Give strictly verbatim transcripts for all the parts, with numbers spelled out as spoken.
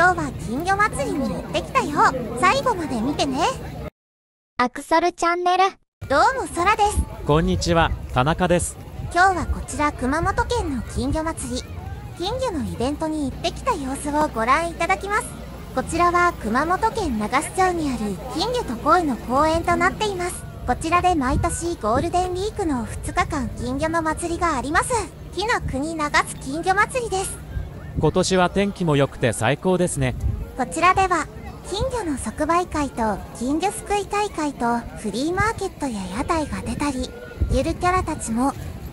今日は金魚祭りに行ってきたよ。最後まで見てね。アクソルチャンネル、どうもソラです。こんにちは、田中です。今日はこちら熊本県の金魚祭り、金魚のイベントに行ってきた様子をご覧いただきます。こちらは熊本県長洲町にある金魚と鯉の公園となっています。こちらで毎年ゴールデンウィークのふつかかん金魚の祭りがあります。火の国長洲金魚祭りです。今年は天気も良くて最高ですね。こちらでは金魚の即売会と金魚すくい大会とフリーマーケットや屋台が出たり、ゆるキャラたちも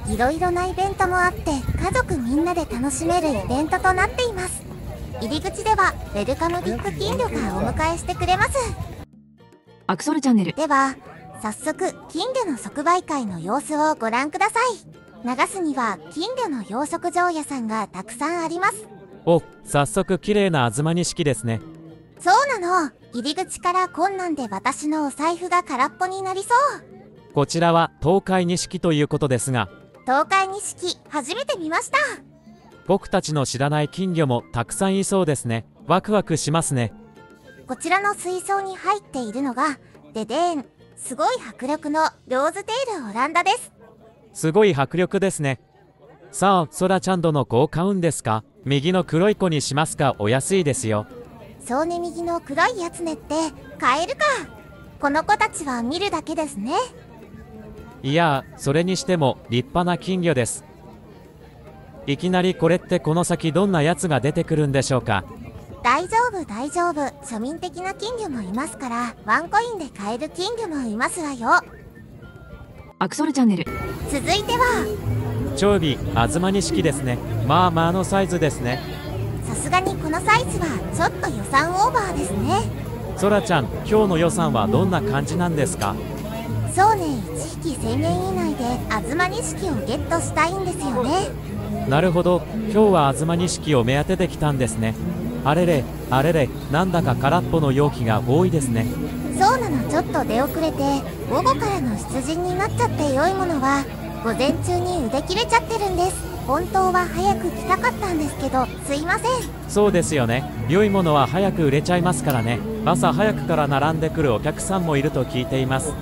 いろいろなイベントもあって、家族みんなで楽しめるイベントとなっています。入り口ではウェルカムビッグ金魚がお迎えしてくれます。アクソルチャンネルでは早速金魚の即売会の様子をご覧ください。長洲には金魚の養殖場屋さんがたくさんあります。お、早速綺麗な東錦ですね。そうなの、入り口からこんなんで私のお財布が空っぽになりそう。こちらは東海錦ということですが、東海錦初めて見ました。僕たちの知らない金魚もたくさんいそうですね。ワクワクしますね。こちらの水槽に入っているのがデデーン、すごい迫力のローズテールオランダです。すごい迫力ですね。さあ、ソラちゃん、どの子を買うんですか？右の黒い子にしますか？お安いですよ。そうね、右の黒いやつねって買えるか。この子たちは見るだけですね。いやー、それにしても立派な金魚です。いきなりこれって、この先どんなやつが出てくるんでしょうか？大丈夫大丈夫、庶民的な金魚もいますから、ワンコインで買える金魚もいますわよ。アクソルチャンネル、続いては長尾東錦ですね。まあまあのサイズですね。さすがにこのサイズはちょっと予算オーバーですね。ソラちゃん、今日の予算はどんな感じなんですか？そうね、いっぴきせんえん以内で東錦をゲットしたいんですよね。なるほど、今日は東錦を目当てできたんですね。あれれあれれ、なんだか空っぽの容器が多いですね。そうなの、ちょっと出遅れて午後からの出陣になっちゃって、良いものは午前中に売り切れちゃってるんです。本当は早く来たかったんですけど、すいません。そうですよね、良いものは早く売れちゃいますからね。朝早くから並んでくるお客さんもいると聞いています。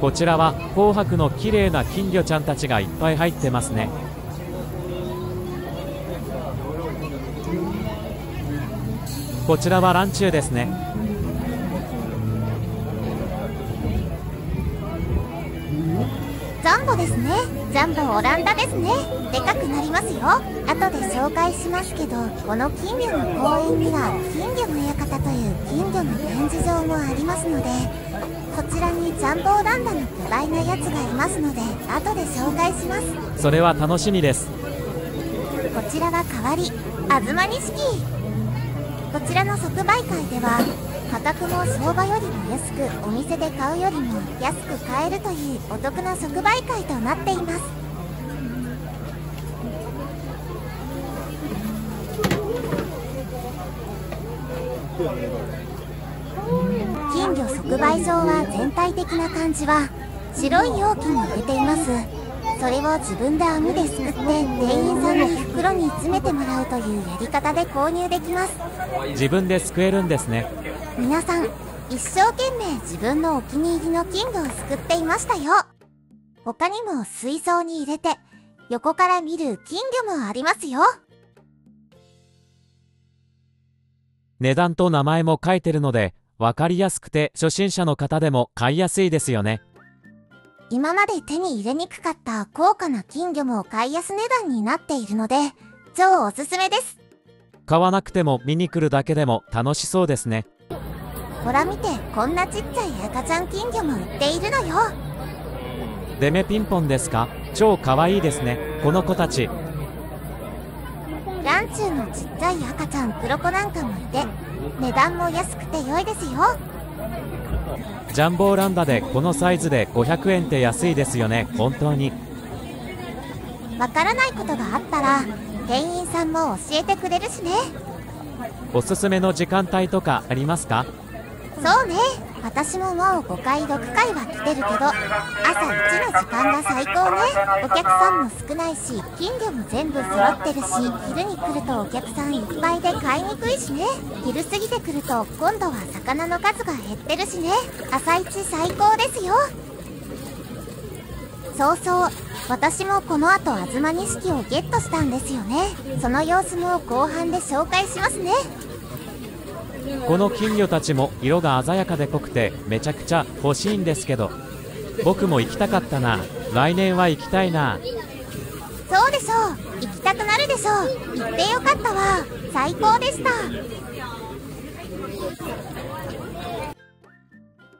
こちらは紅白の綺麗な金魚ちゃんたちがいっぱい入ってますね。こちらはランチューですね。ジャンボですね。ジャンボオランダですね。でかくなりますよ。後で紹介しますけど、この金魚の公園には金魚の館という金魚の展示場もありますので、こちらにジャンボオランダの巨大なやつがいますので、後で紹介します。それは楽しみです。こちらは代わり東錦。こちらの即売会では価格も相場よりも安く、お店で買うよりも安く買えるというお得な即売会となっています。金魚即売場は全体的な感じは白い容器に入れています。それを自分で網ですくって店員さんに袋に詰めてもらうというやり方で購入できます。自分ですくえるんですね。皆さん一生懸命自分のお気に入りの金魚をすくっていましたよ。他にも水槽に入れて横から見る金魚もありますよ。値段と名前も書いてるので分かりやすくて、初心者の方でも買いやすいですよね。今まで手に入れにくかった高価な金魚も買いやす値段になっているので、超おすすめです。買わなくても見に来るだけでも楽しそうですね。ほら見て、こんなちっちゃい赤ちゃん金魚も売っているのよ。デメピンポンですか？超かわいいですね、この子たち。ランチューのちっちゃい赤ちゃん黒子なんかもいて、値段も安くて良いですよ。ジャンボオランダでこのサイズでごひゃくえんって安いですよね、本当に。わからないことがあったら店員さんも教えてくれるしね。おすすめの時間帯とかありますか？そうね、私ももうごかいろっかいは来てるけど、朝いちの時間が最高ね。お客さんも少ないし、金魚も全部揃ってるし、昼に来るとお客さんいっぱいで買いにくいしね。昼過ぎてくると今度は魚の数が減ってるしね。朝一最高ですよ。そうそう、私もこの後あずま錦をゲットしたんですよね。その様子も後半で紹介しますね。この金魚たちも色が鮮やかで濃くてめちゃくちゃ欲しいんですけど、僕も行きたかったな。来年は行きたいな。そうでしょう、行きたくなるでしょう。行ってよかったわ、最高でした。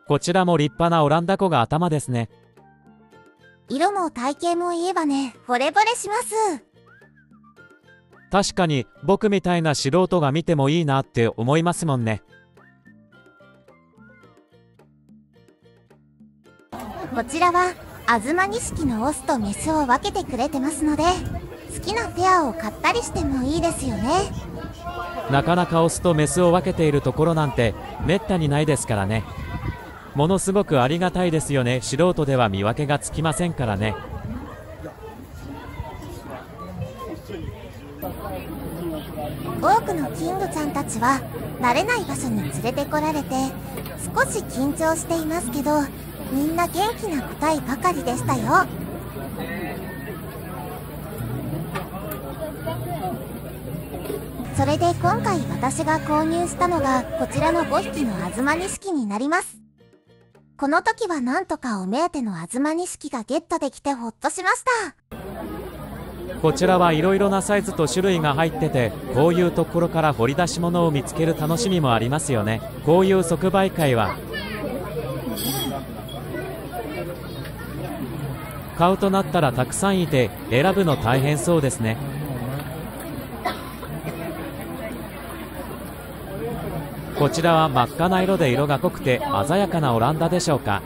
こちらも立派なオランダ子が頭ですね。色も体型もいいわね。惚れ惚れします。確かに僕みたいな素人が見てもいいなって思いますもんね。こちらはあずま錦のオスとメスを分けてくれてますので、好きなペアを買ったりしてもいいですよね。なかなかオスとメスを分けているところなんてめったにないですからね。ものすごくありがたいですよね。素人では見分けがつきませんからね。多くの金魚ちゃんたちは慣れない場所に連れてこられて少し緊張していますけど、みんな元気な個体ばかりでしたよ。それで今回私が購入したのがこちらのごひきのあずま錦になります。この時はなんとかお目当てのあずま錦がゲットできてほっとしました。こちらはいろいろなサイズと種類が入ってて、こういうところから掘り出し物を見つける楽しみもありますよね。こういう即売会は買うとなったらたくさんいて選ぶの大変そうですね。こちらは真っ赤な色で色が濃くて鮮やかなオランダでしょうか。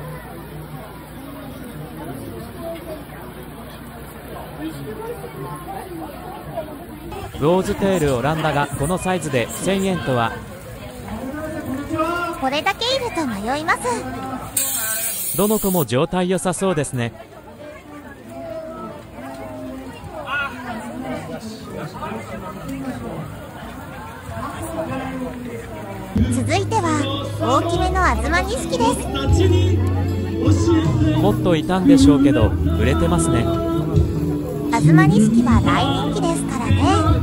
ローズテールオランダがこのサイズでせんえんとは。これだけいると迷います。どの子も状態良さそうですね。続いては大きめのあずま錦です。もっといたんでしょうけど売れてますね。あずま錦は大人気ですからね。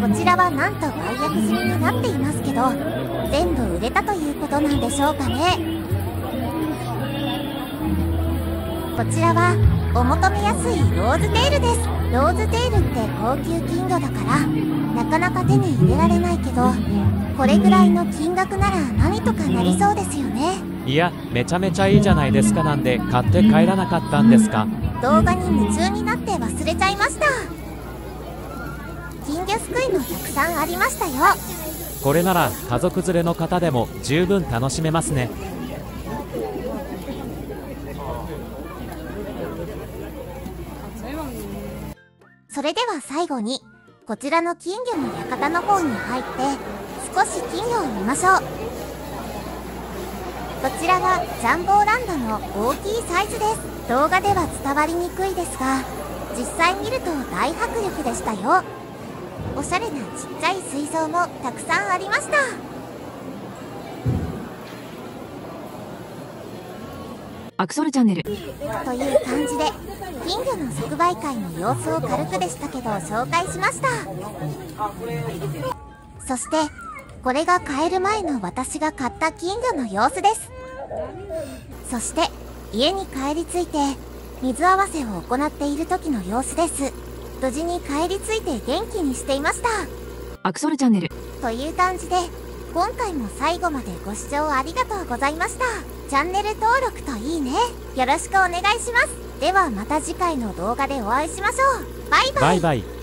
こちらはなんと売約済みになっていますけど、全部売れたということなんでしょうかね。こちらはお求めやすいローズテールです。ローズテールって高級金魚だからなかなか手に入れられないけど、これぐらいの金額なら何とかなりそうですよね。いや、めちゃめちゃいいじゃないですか。なんで買って帰らなかったんですか。動画に夢中になって忘れちゃいました。金魚すくいもたくさんありましたよ。これなら家族連れの方でも十分楽しめますね。それでは最後にこちらの金魚の館の方に入って少し金魚を見ましょう。こちらはジャンボオランダの大きいサイズです。動画では伝わりにくいですが、実際見ると大迫力でしたよ。おしゃれなちっちゃい水槽もたくさんありました。アクソルチャンネルという感じで金魚の即売会の様子を軽くでしたけど紹介しました。そしてこれが買える前の私が買った金魚の様子です。そして家に帰り着いて水合わせを行っている時の様子です。無事に帰り着いて元気にしていました。アクソルチャンネルという感じで、今回も最後までご視聴ありがとうございました。チャンネル登録といいねよろしくお願いします。ではまた次回の動画でお会いしましょう。バイバイ。バイバイ。